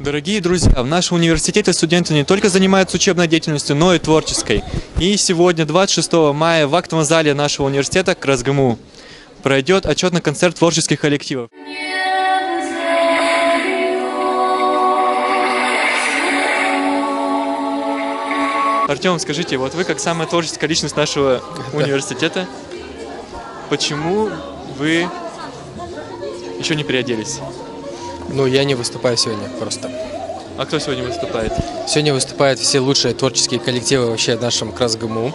Дорогие друзья, в нашем университете студенты не только занимаются учебной деятельностью, но и творческой. И сегодня, 26 мая, в актовом зале нашего университета КрасГМУ пройдет отчетный концерт творческих коллективов. Артем, скажите, вот вы как самая творческая личность нашего университета, почему вы еще не переоделись? Ну, я не выступаю сегодня просто. А кто сегодня выступает? Сегодня выступают все лучшие творческие коллективы вообще в нашем КрасГМУ.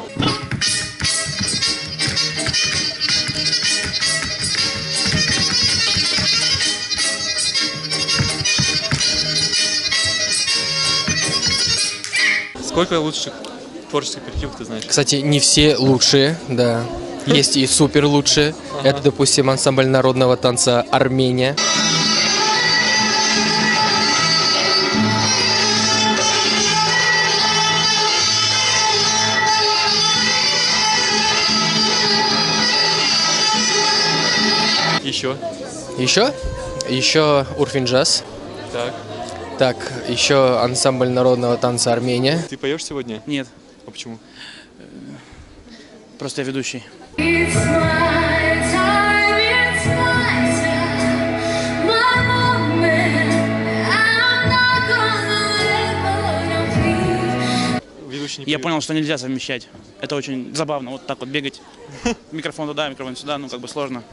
Сколько лучших творческих коллективов ты знаешь? Кстати, не все лучшие, да. Есть и супер лучшие. Это, допустим, ансамбль народного танца «Армения». Еще Урфин джаз. Так, еще ансамбль народного танца «Армения». Ты поешь сегодня? Нет. А почему? Просто я ведущий. Я понял, что нельзя совмещать. Это очень забавно, вот так вот бегать. Микрофон туда, микрофон сюда, ну как бы сложно.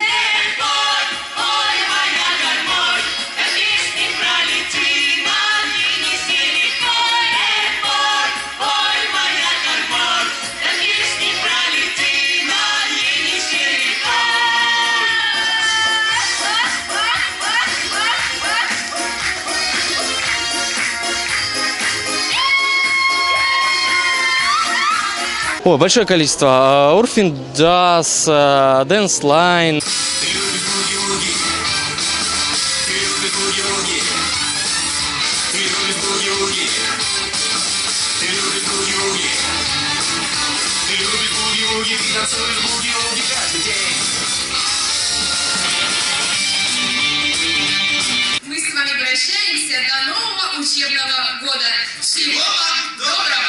О, большое количество. Урфин джаз, Дэнслайн. Мы с вами прощаемся до нового учебного года. Всего вам доброго!